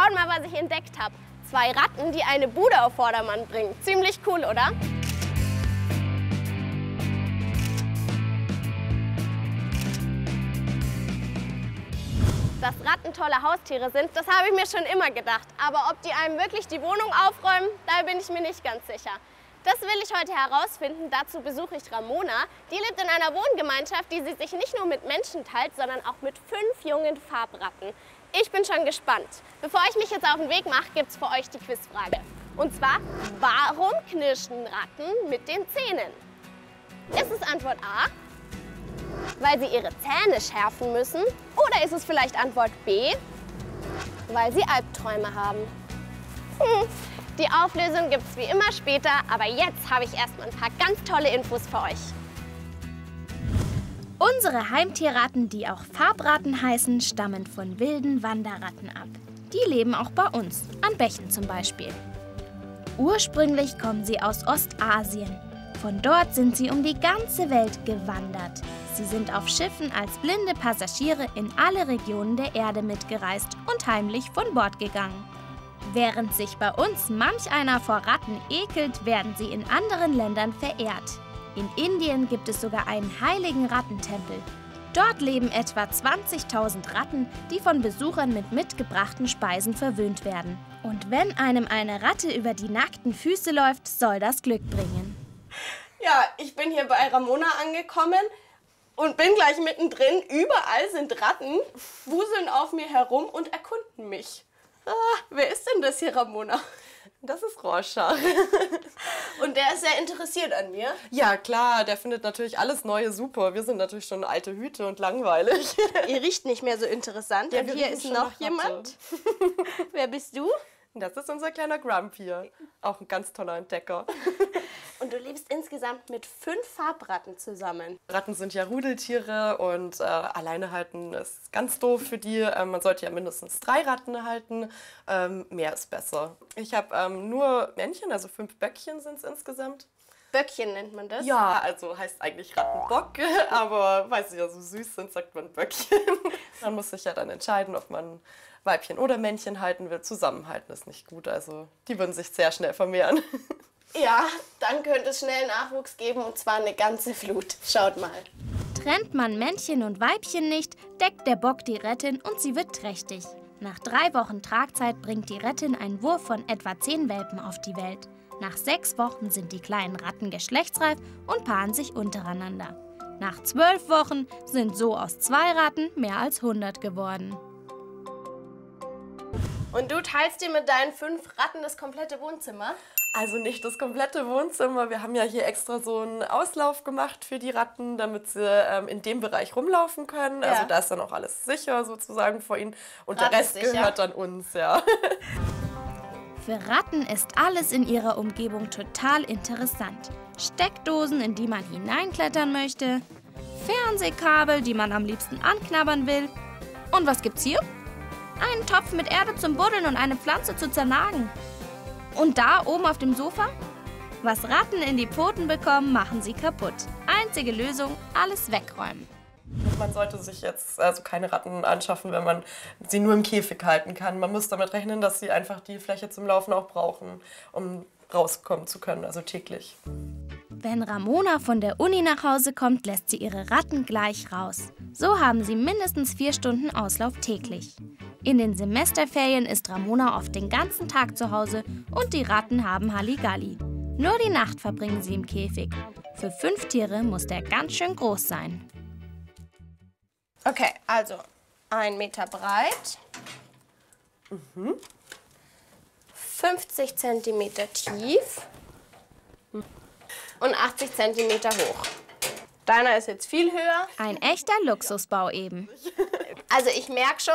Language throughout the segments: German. Schaut mal, was ich entdeckt habe. 2 Ratten, die eine Bude auf Vordermann bringen. Ziemlich cool, oder? Dass Ratten tolle Haustiere sind, das habe ich mir schon immer gedacht. Aber ob die einem wirklich die Wohnung aufräumen, da bin ich mir nicht ganz sicher. Das will ich heute herausfinden. Dazu besuche ich Ramona. Die lebt in einer Wohngemeinschaft, die sie sich nicht nur mit Menschen teilt, sondern auch mit 5 jungen Farbratten. Ich bin schon gespannt. Bevor ich mich jetzt auf den Weg mache, gibt es für euch die Quizfrage. Und zwar, warum knirschen Ratten mit den Zähnen? Ist es Antwort A, weil sie ihre Zähne schärfen müssen? Oder ist es vielleicht Antwort B, weil sie Albträume haben? Die Auflösung gibt's wie immer später, aber jetzt habe ich erstmal ein paar ganz tolle Infos für euch. Unsere Heimtierratten, die auch Farbratten heißen, stammen von wilden Wanderratten ab. Die leben auch bei uns, an Bächen zum Beispiel. Ursprünglich kommen sie aus Ostasien. Von dort sind sie um die ganze Welt gewandert. Sie sind auf Schiffen als blinde Passagiere in alle Regionen der Erde mitgereist und heimlich von Bord gegangen. Während sich bei uns manch einer vor Ratten ekelt, werden sie in anderen Ländern verehrt. In Indien gibt es sogar einen heiligen Rattentempel. Dort leben etwa 20.000 Ratten, die von Besuchern mit mitgebrachten Speisen verwöhnt werden. Und wenn einem eine Ratte über die nackten Füße läuft, soll das Glück bringen. Ja, ich bin hier bei Ramona angekommen und bin gleich mittendrin. Überall sind Ratten, wuseln auf mir herum und erkunden mich. Ah, wer ist denn das hier, Ramona? Das ist Rorschach. Und der ist sehr interessiert an mir? Ja, klar, der findet natürlich alles Neue super. Wir sind natürlich schon alte Hüte und langweilig. Ihr riecht nicht mehr so interessant. Ja, und hier ist noch jemand. Wer bist du? Das ist unser kleiner Grumpi hier. Auch ein ganz toller Entdecker. Und du lebst insgesamt mit 5 Farbratten zusammen. Ratten sind ja Rudeltiere und alleine halten ist ganz doof für die. Man sollte ja mindestens 3 Ratten halten. Mehr ist besser. Ich habe nur Männchen, also 5 Böckchen sind es insgesamt. Böckchen nennt man das? Ja, also heißt eigentlich Rattenbock, aber weil sie ja so süß sind, sagt man Böckchen. Man muss sich ja dann entscheiden, ob man Weibchen oder Männchen halten will. Zusammenhalten ist nicht gut, also die würden sich sehr schnell vermehren. Ja, dann könnte es schnell Nachwuchs geben, und zwar eine ganze Flut. Schaut mal. Trennt man Männchen und Weibchen nicht, deckt der Bock die Rettin und sie wird trächtig. Nach 3 Wochen Tragzeit bringt die Rettin einen Wurf von etwa 10 Welpen auf die Welt. Nach 6 Wochen sind die kleinen Ratten geschlechtsreif und paaren sich untereinander. Nach 12 Wochen sind so aus 2 Ratten mehr als 100 geworden. Und du teilst dir mit deinen 5 Ratten das komplette Wohnzimmer? Also nicht das komplette Wohnzimmer. Wir haben ja hier extra so einen Auslauf gemacht für die Ratten, damit sie in dem Bereich rumlaufen können. Ja. Also da ist dann auch alles sicher sozusagen vor ihnen. Und Ratten der Rest gehört dann uns, ja. Für Ratten ist alles in ihrer Umgebung total interessant. Steckdosen, in die man hineinklettern möchte, Fernsehkabel, die man am liebsten anknabbern will. Und was gibt's hier? Einen Topf mit Erde zum Buddeln und eine Pflanze zu zernagen. Und da oben auf dem Sofa? Was Ratten in die Pfoten bekommen, machen sie kaputt. Einzige Lösung, alles wegräumen. Man sollte sich jetzt also keine Ratten anschaffen, wenn man sie nur im Käfig halten kann. Man muss damit rechnen, dass sie einfach die Fläche zum Laufen auch brauchen, um rauskommen zu können, also täglich. Wenn Ramona von der Uni nach Hause kommt, lässt sie ihre Ratten gleich raus. So haben sie mindestens 4 Stunden Auslauf täglich. In den Semesterferien ist Ramona oft den ganzen Tag zu Hause und die Ratten haben Halligalli. Nur die Nacht verbringen sie im Käfig. Für 5 Tiere muss der ganz schön groß sein. Okay, also 1 Meter breit, 50 Zentimeter tief und 80 Zentimeter hoch. Deiner ist jetzt viel höher. Ein echter Luxusbau eben. Also ich merke schon,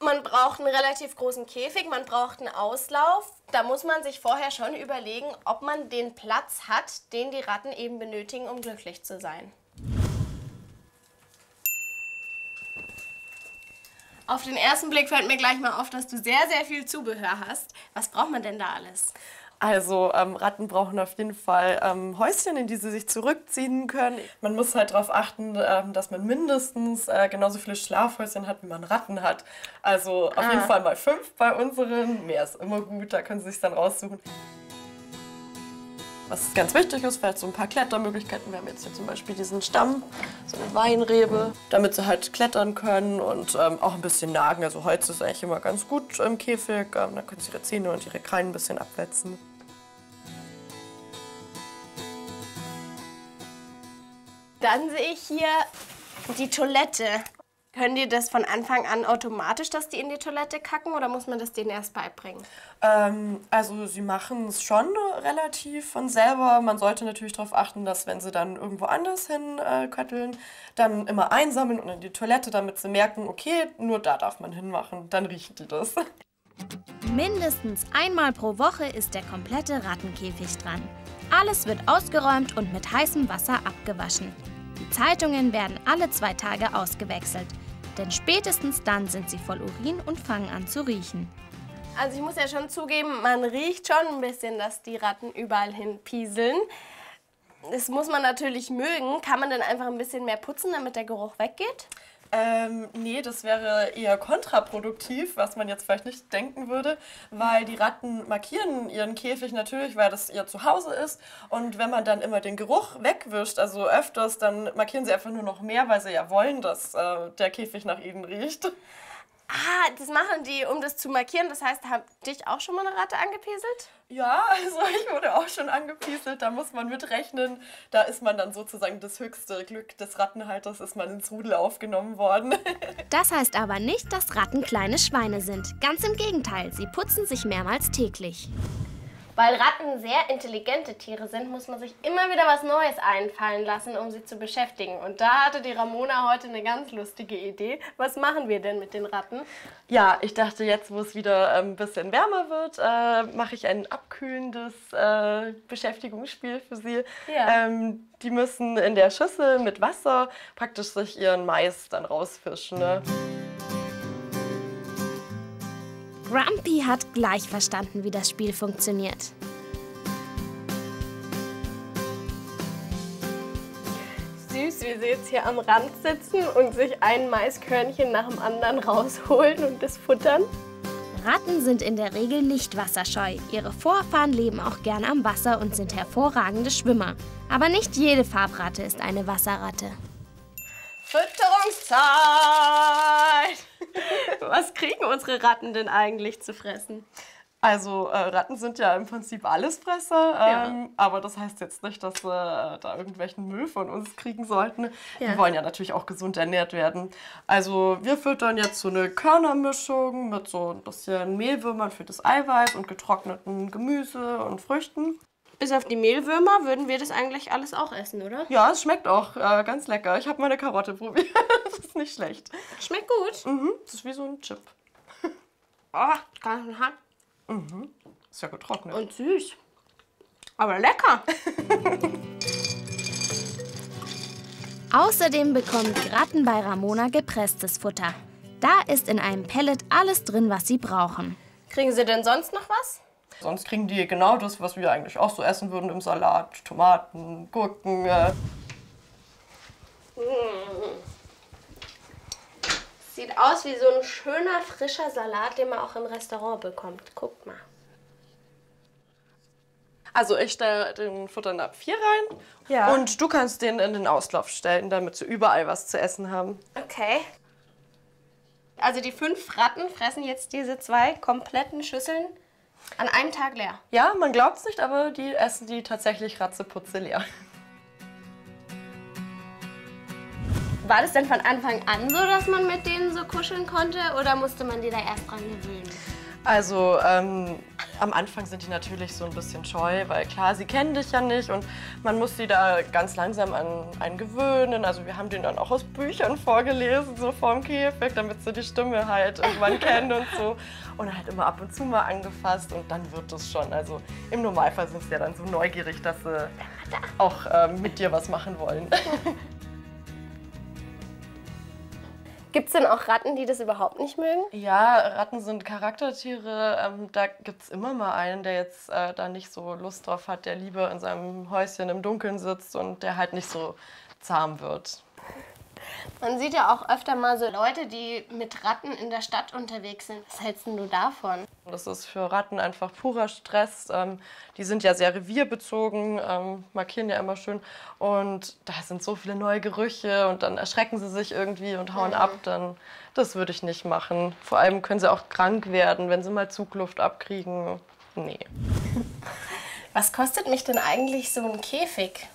man braucht einen relativ großen Käfig, man braucht einen Auslauf. Da muss man sich vorher schon überlegen, ob man den Platz hat, den die Ratten eben benötigen, um glücklich zu sein. Auf den ersten Blick fällt mir gleich mal auf, dass du sehr, sehr viel Zubehör hast. Was braucht man denn da alles? Also Ratten brauchen auf jeden Fall Häuschen, in die sie sich zurückziehen können. Man muss halt darauf achten, dass man mindestens genauso viele Schlafhäuschen hat, wie man Ratten hat. Also auf jeden Fall mal 5 bei unseren. Mehr ist immer gut, da können sie sich dann raussuchen. Was ganz wichtig ist, vielleicht so ein paar Klettermöglichkeiten. Wir haben jetzt hier zum Beispiel diesen Stamm, so eine Weinrebe, damit sie halt klettern können und auch ein bisschen nagen. Also Holz ist eigentlich immer ganz gut im Käfig. Da können sie ihre Zähne und ihre Krallen ein bisschen abwetzen. Dann sehe ich hier die Toilette. Können die das von Anfang an automatisch, dass die in die Toilette kacken, oder muss man das denen erst beibringen? Also sie machen es schon relativ von selber. Man sollte natürlich darauf achten, dass wenn sie dann irgendwo anders hin kötteln, dann immer einsammeln und in die Toilette, damit sie merken, okay, nur da darf man hinmachen, dann riechen die das. Mindestens einmal pro Woche ist der komplette Rattenkäfig dran. Alles wird ausgeräumt und mit heißem Wasser abgewaschen. Die Zeitungen werden alle 2 Tage ausgewechselt. Denn spätestens dann sind sie voll Urin und fangen an zu riechen. Also ich muss ja schon zugeben, man riecht schon ein bisschen, dass die Ratten überall hin pieseln. Das muss man natürlich mögen. Kann man dann einfach ein bisschen mehr putzen, damit der Geruch weggeht? Nee, das wäre eher kontraproduktiv, was man jetzt vielleicht nicht denken würde, weil die Ratten markieren ihren Käfig natürlich, weil das ihr Zuhause ist, und wenn man dann immer den Geruch wegwischt, also öfters, dann markieren sie einfach nur noch mehr, weil sie ja wollen, dass der Käfig nach ihnen riecht. Ah, das machen die, um das zu markieren. Das heißt, hat dich auch schon mal eine Ratte angepieselt? Ja, also ich wurde auch schon angepieselt. Da muss man mitrechnen. Da ist man dann sozusagen das höchste Glück des Rattenhalters, ist man ins Rudel aufgenommen worden. Das heißt aber nicht, dass Ratten kleine Schweine sind. Ganz im Gegenteil, sie putzen sich mehrmals täglich. Weil Ratten sehr intelligente Tiere sind, muss man sich immer wieder was Neues einfallen lassen, um sie zu beschäftigen. Und da hatte die Ramona heute eine ganz lustige Idee. Was machen wir denn mit den Ratten? Ja, ich dachte, jetzt, wo es wieder ein bisschen wärmer wird, mache ich ein abkühlendes Beschäftigungsspiel für sie. Ja. Die müssen in der Schüssel mit Wasser praktisch sich ihren Mais dann rausfischen, ne? Grumpi hat gleich verstanden, wie das Spiel funktioniert. Süß, wie sie jetzt hier am Rand sitzen und sich ein Maiskörnchen nach dem anderen rausholen und das futtern. Ratten sind in der Regel nicht wasserscheu. Ihre Vorfahren leben auch gern am Wasser und sind hervorragende Schwimmer. Aber nicht jede Farbratte ist eine Wasserratte. Fütterungszeit! Was kriegen unsere Ratten denn eigentlich zu fressen? Also Ratten sind ja im Prinzip Allesfresser, ja. Aber das heißt jetzt nicht, dass sie da irgendwelchen Müll von uns kriegen sollten. Ja. Die wollen ja natürlich auch gesund ernährt werden. Also wir füttern jetzt so eine Körnermischung mit so ein bisschen Mehlwürmern für das Eiweiß und getrockneten Gemüse und Früchten. Bis auf die Mehlwürmer würden wir das eigentlich alles auch essen, oder? Ja, es schmeckt auch ganz lecker. Ich habe meine Karotte probiert. Das ist nicht schlecht. Schmeckt gut. Mhm, das ist wie so ein Chip. Oh, kann ich haben? Mhm, ist ja getrocknet. Und süß. Aber lecker. Außerdem bekommt Ratten bei Ramona gepresstes Futter. Da ist in einem Pellet alles drin, was sie brauchen. Kriegen sie denn sonst noch was? Sonst kriegen die genau das, was wir eigentlich auch so essen würden im Salat. Tomaten, Gurken. Sieht aus wie so ein schöner, frischer Salat, den man auch im Restaurant bekommt. Guckt mal. Also ich stelle den Futternapf hier rein, ja, und du kannst den in den Auslauf stellen, damit sie überall was zu essen haben. Okay. Also die 5 Ratten fressen jetzt diese 2 kompletten Schüsseln an einem Tag leer. Ja, man glaubt's nicht, aber die essen die tatsächlich ratzeputze leer. War das denn von Anfang an so, dass man mit denen so kuscheln konnte, oder musste man die da erst dran gewöhnen? Also am Anfang sind die natürlich so ein bisschen scheu, weil klar, sie kennen dich ja nicht und man muss sie da ganz langsam an einen gewöhnen. Also wir haben denen dann auch aus Büchern vorgelesen, so vorm Käfig, damit sie die Stimme halt irgendwann kennen und so. Und halt immer ab und zu mal angefasst und dann wird das schon. Also im Normalfall sind sie ja dann so neugierig, dass sie auch mit dir was machen wollen. Gibt es denn auch Ratten, die das überhaupt nicht mögen? Ja, Ratten sind Charaktertiere. Da gibt es immer mal einen, der jetzt da nicht so Lust drauf hat, der lieber in seinem Häuschen im Dunkeln sitzt und der halt nicht so zahm wird. Man sieht ja auch öfter mal so Leute, die mit Ratten in der Stadt unterwegs sind. Was hältst denn du davon? Das ist für Ratten einfach purer Stress. Die sind ja sehr revierbezogen, markieren ja immer schön. Und da sind so viele neue Gerüche und dann erschrecken sie sich irgendwie und hauen ab. Dann, das würde ich nicht machen. Vor allem können sie auch krank werden, wenn sie mal Zugluft abkriegen. Nee. Was kostet mich denn eigentlich so ein Käfig?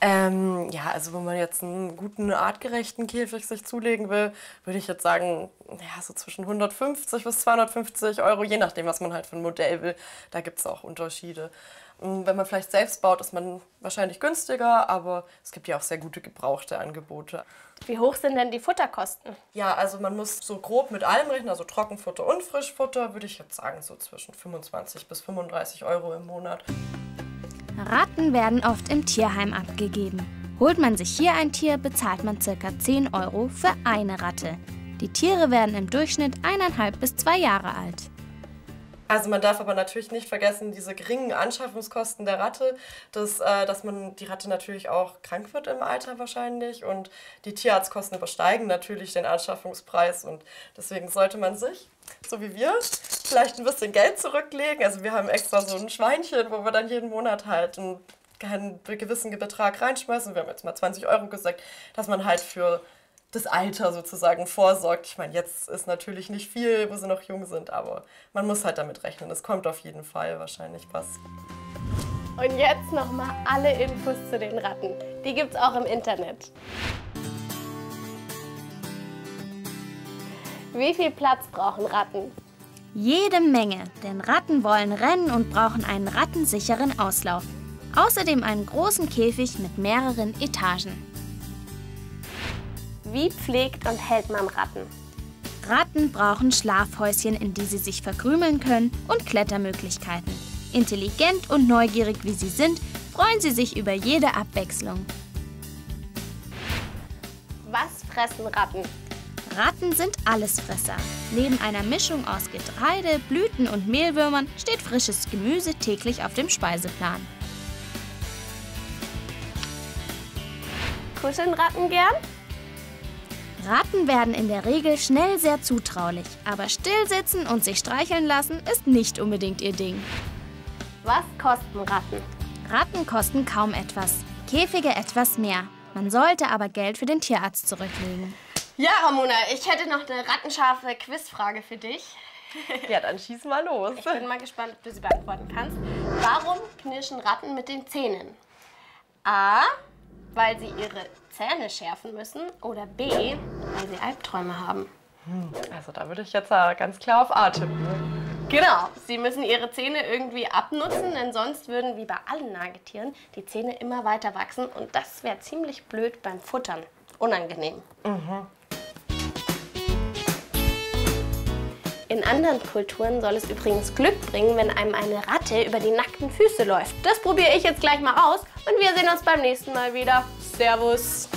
Ja, also wenn man jetzt einen guten, artgerechten Käfig sich zulegen will, würde ich jetzt sagen, ja, so zwischen 150 bis 250 Euro, je nachdem, was man halt für ein Modell will. Da gibt es auch Unterschiede. Und wenn man vielleicht selbst baut, ist man wahrscheinlich günstiger, aber es gibt ja auch sehr gute gebrauchte Angebote. Wie hoch sind denn die Futterkosten? Ja, also man muss so grob mit allem rechnen, also Trockenfutter und Frischfutter, würde ich jetzt sagen, so zwischen 25 bis 35 Euro im Monat. Ratten werden oft im Tierheim abgegeben. Holt man sich hier ein Tier, bezahlt man ca. 10 Euro für eine Ratte. Die Tiere werden im Durchschnitt 1,5 bis 2 Jahre alt. Also man darf aber natürlich nicht vergessen, diese geringen Anschaffungskosten der Ratte, dass man die Ratte natürlich auch krank wird im Alter wahrscheinlich. Und die Tierarztkosten übersteigen natürlich den Anschaffungspreis. Und deswegen sollte man sich, so wie wir, vielleicht ein bisschen Geld zurücklegen. Also wir haben extra so ein Schweinchen, wo wir dann jeden Monat halt einen gewissen Betrag reinschmeißen. Wir haben jetzt mal 20 Euro gesagt, dass man halt für das Alter sozusagen vorsorgt. Ich meine, jetzt ist natürlich nicht viel, wo sie noch jung sind, aber man muss halt damit rechnen. Es kommt auf jeden Fall wahrscheinlich was. Und jetzt nochmal alle Infos zu den Ratten. Die gibt's auch im Internet. Wie viel Platz brauchen Ratten? Jede Menge, denn Ratten wollen rennen und brauchen einen rattensicheren Auslauf. Außerdem einen großen Käfig mit mehreren Etagen. Wie pflegt und hält man Ratten? Ratten brauchen Schlafhäuschen, in die sie sich verkrümeln können, und Klettermöglichkeiten. Intelligent und neugierig wie sie sind, freuen sie sich über jede Abwechslung. Was fressen Ratten? Ratten sind Allesfresser. Neben einer Mischung aus Getreide, Blüten und Mehlwürmern steht frisches Gemüse täglich auf dem Speiseplan. Kuscheln Ratten gern? Ratten werden in der Regel schnell sehr zutraulich, aber stillsitzen und sich streicheln lassen ist nicht unbedingt ihr Ding. Was kosten Ratten? Ratten kosten kaum etwas, Käfige etwas mehr. Man sollte aber Geld für den Tierarzt zurücklegen. Ja, Ramona, ich hätte noch eine rattenscharfe Quizfrage für dich. Ja, dann schieß mal los. Ich bin mal gespannt, ob du sie beantworten kannst. Warum knirschen Ratten mit den Zähnen? A. Weil sie ihre Zähne schärfen müssen, oder B, weil sie Albträume haben. Also da würde ich jetzt ganz klar auf A tippen. Genau, sie müssen ihre Zähne irgendwie abnutzen, denn sonst würden, wie bei allen Nagetieren, die Zähne immer weiter wachsen. Und das wäre ziemlich blöd beim Futtern. Unangenehm. Mhm. In anderen Kulturen soll es übrigens Glück bringen, wenn einem eine Ratte über die nackten Füße läuft. Das probiere ich jetzt gleich mal aus und wir sehen uns beim nächsten Mal wieder. Servus!